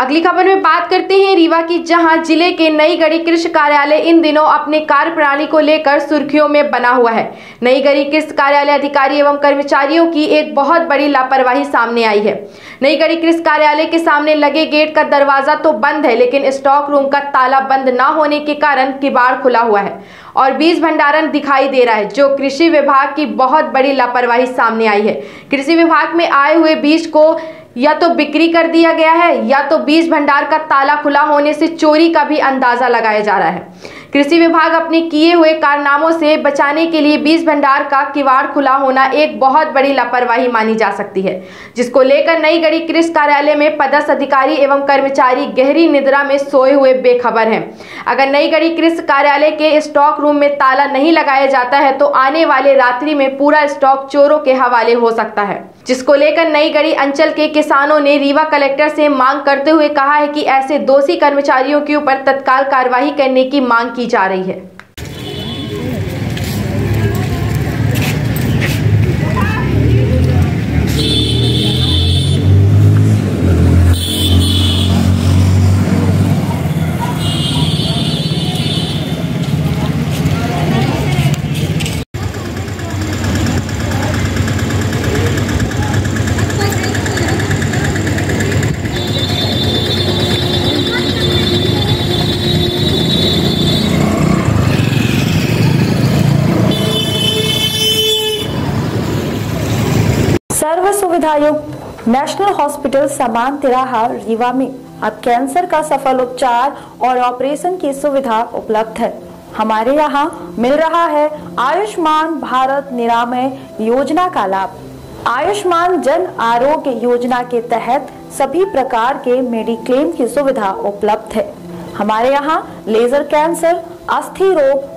अगली खबर में बात करते हैं रीवा की, जहां जिले के नईगढ़ी कृषि कार्यालय इन दिनों अपने कार्य प्रणाली को लेकर सुर्खियों में बना हुआ है। नईगढ़ी कृषि कार्यालय अधिकारी एवं कर्मचारियों की एक बहुत बड़ी लापरवाही सामने आई है। नईगढ़ी कृषि कार्यालय के सामने लगे गेट का दरवाजा तो बंद है, लेकिन स्टॉक रूम का ताला बंद न होने के कारण किबाड़ खुला हुआ है और बीज भंडारण दिखाई दे रहा है, जो कृषि विभाग की बहुत बड़ी लापरवाही सामने आई है। कृषि विभाग में आए हुए बीज को या तो बिक्री कर दिया गया है या तो बीज भंडार का ताला खुला होने से चोरी का भी अंदाजा लगाया जा रहा है। कृषि विभाग अपने किए हुए कारनामों से बचाने के लिए बीज भंडार का किवाड़ खुला होना एक बहुत बड़ी लापरवाही मानी जा सकती है, जिसको लेकर नईगढ़ी कृषि कार्यालय में पदस्थ अधिकारी एवं कर्मचारी गहरी निद्रा में सोए हुए बेखबर हैं। अगर नईगढ़ी कृषि कार्यालय के स्टॉक रूम में ताला नहीं लगाया जाता है तो आने वाले रात्रि में पूरा स्टॉक चोरों के हवाले हो सकता है, जिसको लेकर नईगढ़ी अंचल के किसानों ने रीवा कलेक्टर से मांग करते हुए कहा है कि ऐसे दोषी कर्मचारियों के ऊपर तत्काल कार्रवाई करने की मांग की जा रही है। सर्व सुविधायुक्त नेशनल हॉस्पिटल समान तिराहा रीवा में अब कैंसर का सफल उपचार और ऑपरेशन की सुविधा उपलब्ध है। हमारे यहाँ मिल रहा है आयुष्मान भारत निरामय योजना का लाभ। आयुष्मान जन आरोग्य योजना के तहत सभी प्रकार के मेडिक्लेम की सुविधा उपलब्ध है। हमारे यहाँ लेजर कैंसर, अस्थि रोग,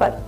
पर।